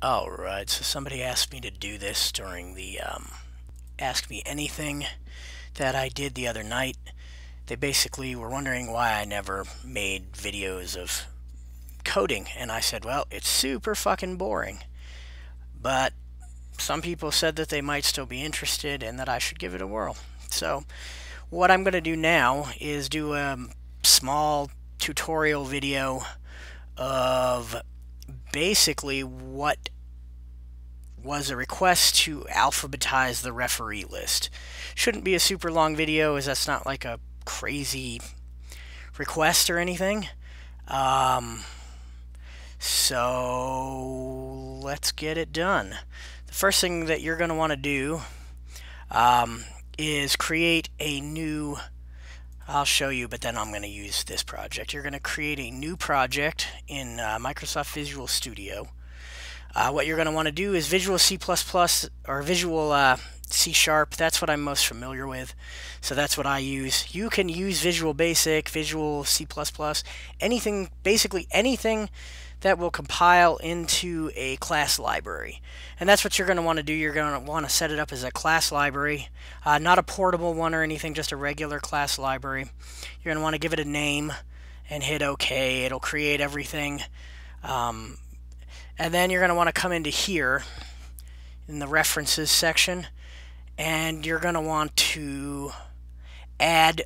Alright, so somebody asked me to do this during the Ask Me Anything that I did the other night. They basically were wondering why I never made videos of coding, and I said, well, it's super fucking boring. But some people said that they might still be interested and that I should give it a whirl. So what I'm going to do now is do a small tutorial video of basically what was a request to alphabetize the referee list. Shouldn't be a super long video, as that's not like a crazy request or anything. So let's get it done. The first thing that you're going to want to do is create a new, I'll show you, but then I'm going to use this project. You're going to create a new project in Microsoft Visual Studio. What you're going to want to do is Visual C++ or Visual C#. That's what I'm most familiar with, so that's what I use. You can use Visual Basic, Visual C++, anything, basically anything that will compile into a class library. And that's what you're going to want to do. You're going to want to set it up as a class library, not a portable one or anything, just a regular class library. You're going to want to give it a name and hit OK. It'll create everything. And then you're going to want to come into here in the references section, and you're going to want to add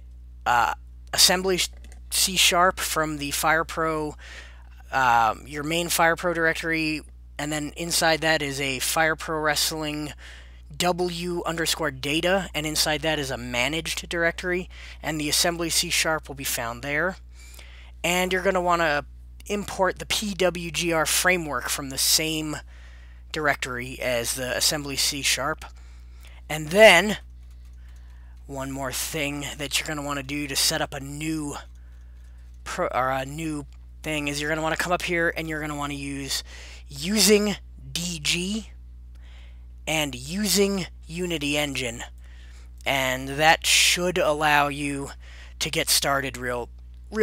assembly C# from the Fire Pro, your main Fire Pro directory, and then inside that is a Fire Pro Wrestling w_data, and inside that is a managed directory, and the assembly C# will be found there. And you're going to want to import the pwgr framework from the same directory as the assembly C#. And then one more thing that you're going to want to do to set up a new thing is you're going to want to come up here and you're going to want to use using DG and using Unity Engine, and that should allow you to get started real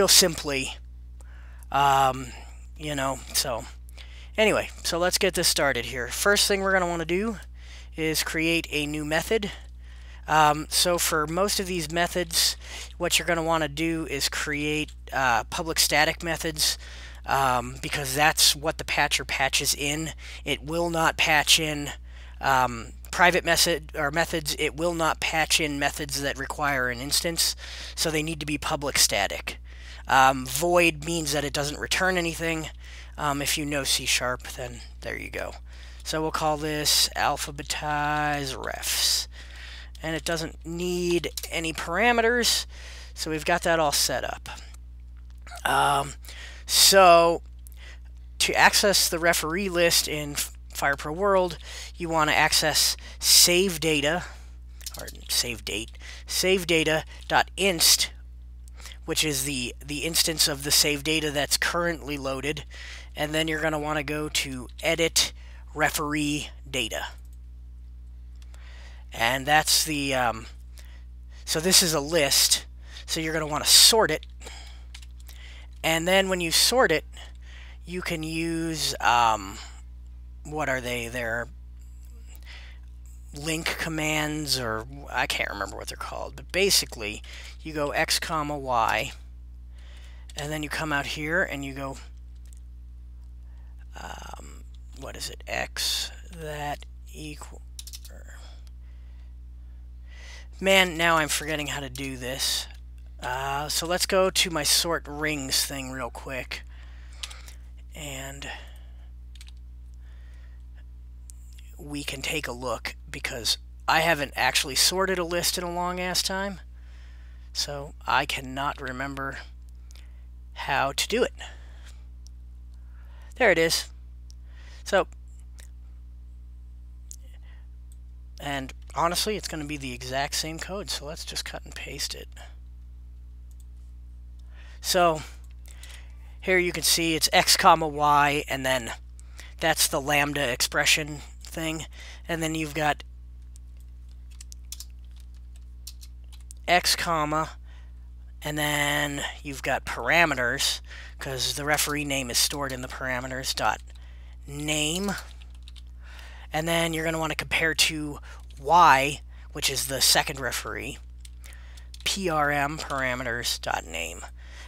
simply. You know, so anyway, so let's get this started here. First thing we're going to want to do is create a new method. So for most of these methods, what you're going to want to do is create public static methods, because that's what the patcher patches in. It will not patch in private methods. It will not patch in methods that require an instance, so they need to be public static. Void means that it doesn't return anything. If you know C#, then there you go. So we'll call this alphabetize refs, and it doesn't need any parameters, so we've got that all set up. So to access the referee list in Fire Pro World, you want to access SaveData or SaveDate, SaveData.inst, which is the instance of the save data that's currently loaded, and then you're going to want to go to edit referee data, and that's the so this is a list, so you're going to want to sort it, and then when you sort it, you can use what are they, they're link commands, or I can't remember what they're called, but basically you go x, y, and then you come out here and you go what is it, x that equal, man, now I'm forgetting how to do this. So let's go to my sort rings thing real quick, and we can take a look, because I haven't actually sorted a list in a long ass time, so I cannot remember how to do it. There it is. So, and honestly, it's going to be the exact same code, so let's just cut and paste it. So here you can see it's x, y, and then that's the lambda expression thing, and then you've got x, and then you've got parameters, because the referee name is stored in the parameters, dot name, and then you're going to want to compare to Y, which is the second referee, PRM, parameters.name.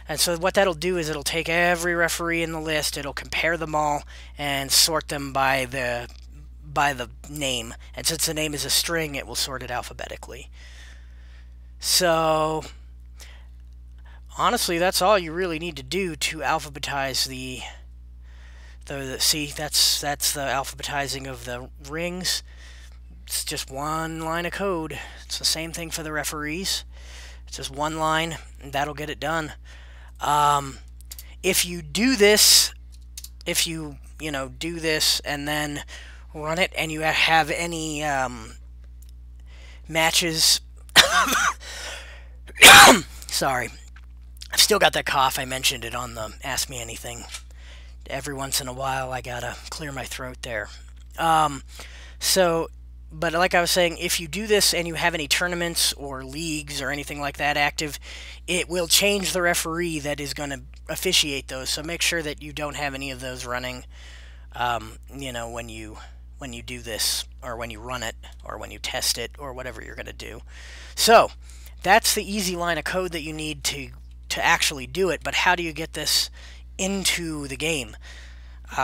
And so what that'll do is it'll take every referee in the list, it'll compare them all and sort them by the name. And since the name is a string, it will sort it alphabetically. So honestly, that's all you really need to do to alphabetize the see, that's the alphabetizing of the rings. It's just one line of code. It's the same thing for the referees. It's just one line, and that'll get it done. If you do this, if you do this and then run it, and you have any matches, sorry, I've still got that cough. I mentioned it on the Ask Me Anything. Every once in a while, I gotta clear my throat there. But like I was saying, if you do this and you have any tournaments or leagues or anything like that active, it will change the referee that is going to officiate those. So make sure that you don't have any of those running, when you do this, or when you run it, or when you test it, or whatever you're going to do. So that's the easy line of code that you need to actually do it. But how do you get this into the game?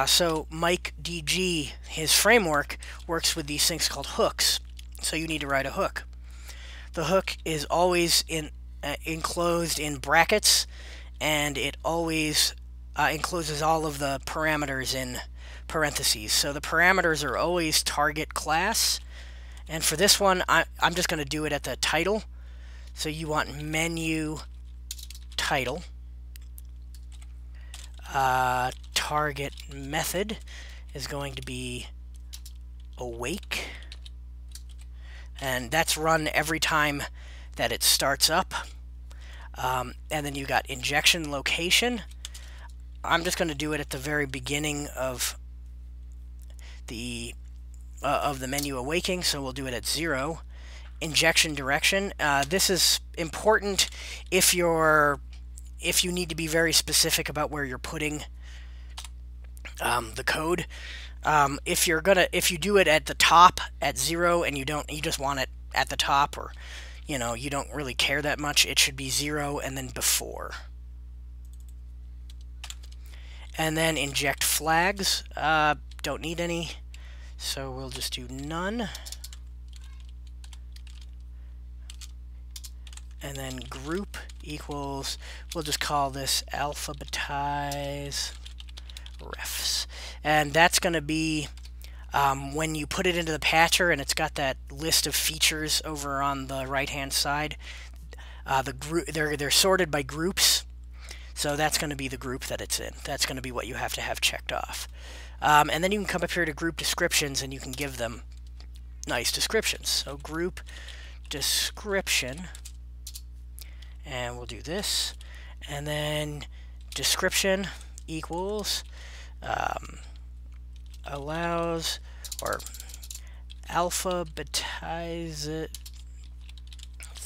So Mike DG, his framework works with these things called hooks. So you need to write a hook. The hook is always enclosed in brackets, and it always encloses all of the parameters in parentheses. So the parameters are always target class. And for this one, I'm just going to do it at the title. So you want menu title. Target method is going to be awake, and that's run every time that it starts up. And then you got injection location. I'm just going to do it at the very beginning of the menu awaking, so we'll do it at 0. Injection direction. This is important if you need to be very specific about where you're putting the code. If you do it at the top at 0, and you just want it at the top, or you don't really care that much, it should be 0 and then before. And then inject flags, don't need any, so we'll just do none. And then group equals, we'll just call this alphabetize refs, and that's going to be when you put it into the patcher and it's got that list of features over on the right hand side, they're sorted by groups, so that's going to be the group that it's in. That's going to be what you have to have checked off. And then you can come up here to group descriptions, and you can give them nice descriptions. So group description, and we'll do this, and then description equals allows or alphabetize it,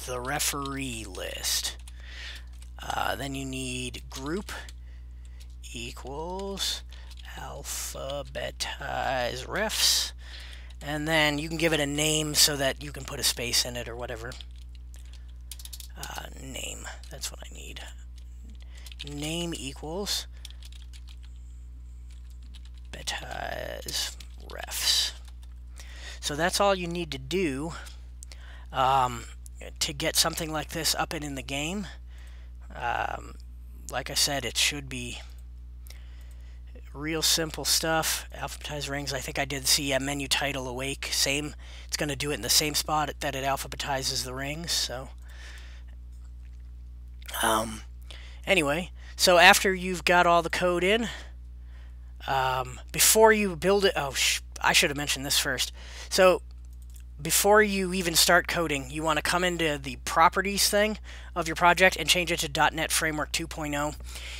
the referee list. Then you need group equals alphabetize refs, and then you can give it a name so that you can put a space in it or whatever. Name, that's what I need. Name equals alphabetize refs. So that's all you need to do to get something like this up and in the game. Like I said, it should be real simple stuff. Alphabetize rings, I think I did see a menu title awake, same. It's going to do it in the same spot that it alphabetizes the rings. So anyway, so after you've got all the code in, before you build it, I should have mentioned this first. So before you even start coding, you want to come into the properties thing of your project and change it to .NET Framework 2.0.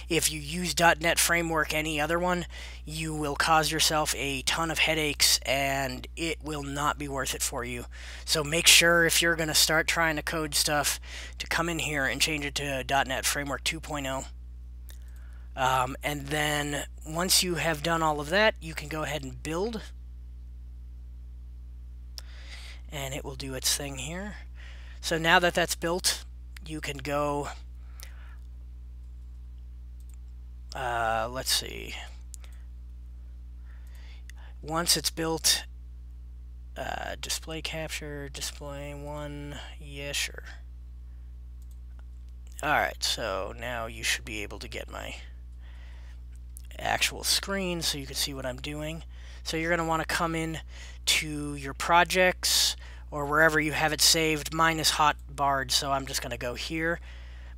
If you use .NET Framework, any other one, you will cause yourself a ton of headaches, and it will not be worth it for you. So make sure, if you're going to start trying to code stuff, to come in here and change it to .NET Framework 2.0. And then once you have done all of that, you can go ahead and build. and it will do its thing here. So now that that's built, you can go, let's see, once it's built, display capture, display one, yeah, sure. Alright, so now you should be able to get my actual screen so you can see what I'm doing. So you're going to want to come in to your projects or wherever you have it saved. Mine is hotbarred, so I'm just going to go here.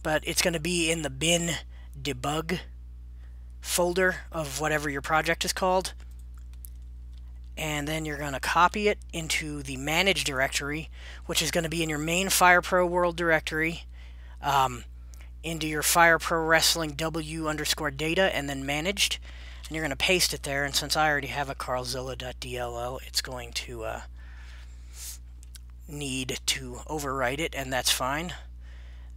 But it's going to be in the bin debug folder of whatever your project is called. And then you're going to copy it into the manage directory, which is going to be in your main Fire Pro World directory, into your Fire Pro Wrestling w_data, and then managed. And you're going to paste it there. And since I already have a carlzilla.dll, it's going to need to overwrite it, and that's fine.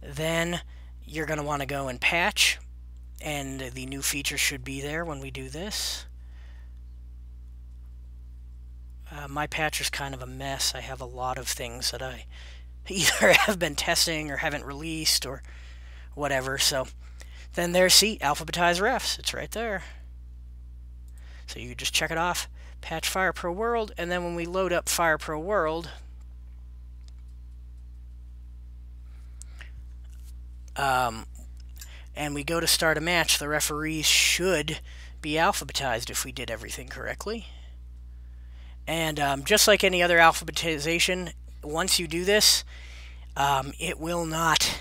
Then you're going to want to go and patch, and the new feature should be there when we do this. My patcher's kind of a mess. I have a lot of things that I either have been testing or haven't released or whatever. So then there's, see, alphabetize refs. It's right there. So you just check it off, patch Fire Pro World, and then when we load up Fire Pro World, and we go to start a match, the referees should be alphabetized if we did everything correctly. And just like any other alphabetization, once you do this, it will not,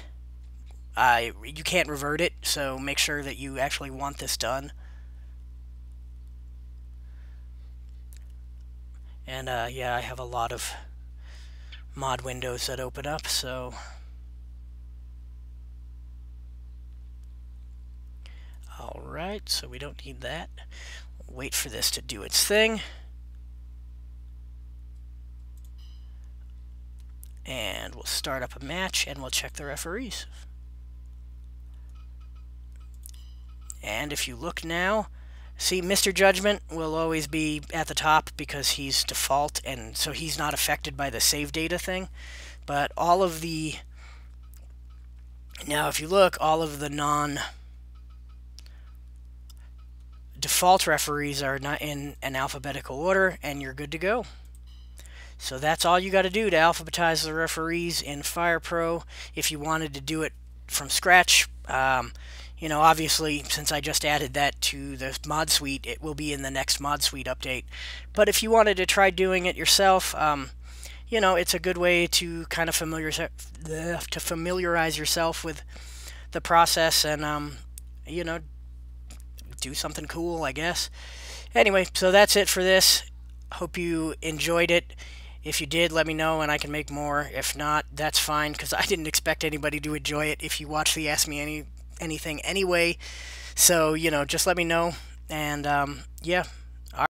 you can't revert it, so make sure that you actually want this done. And yeah, I have a lot of mod windows that open up, so alright, so we don't need that. Wait for this to do its thing. And we'll start up a match, and we'll check the referees. And if you look now, see, Mr. Judgment will always be at the top because he's default, and so he's not affected by the save data thing. But all of the, now if you look, all of the non-default referees are not in an alphabetical order, and you're good to go. So that's all you got to do to alphabetize the referees in Fire Pro. If you wanted to do it from scratch, you know, obviously, since I just added that to the mod suite, it will be in the next mod suite update. But if you wanted to try doing it yourself, you know, it's a good way to kind of familiarize yourself with the process and, you know, do something cool, I guess. Anyway, so that's it for this. Hope you enjoyed it. If you did, let me know and I can make more. If not, that's fine, because I didn't expect anybody to enjoy it if you watch the Ask Me Anything anyway. So, you know, just let me know. And, yeah.